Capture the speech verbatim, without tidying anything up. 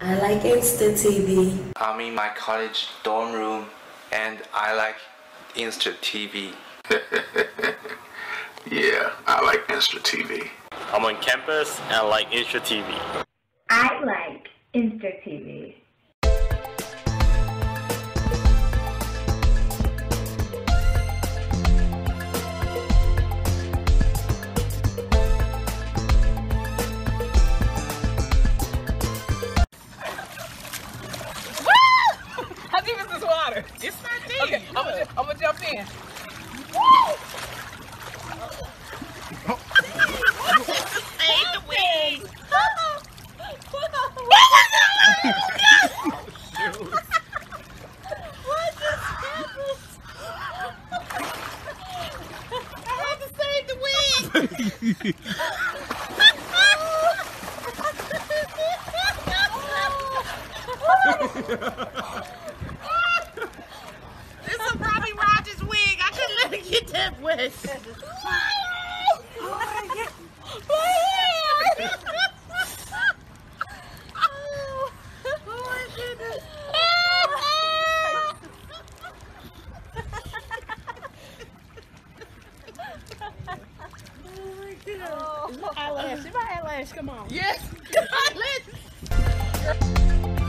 I like Insta T V. I'm in my college dorm room and I like Insta T V. Yeah, I like Insta T V. I'm on campus and I like Insta T V. I like Insta T V. It's not me. Okay, I'm gonna, I'm gonna jump in. Woo! Save the wig. What just happened? I had to save the wig. Get that wet. Oh my goodness. Oh my goodness. Oh, eyelash. My eyelash, come on. Yes.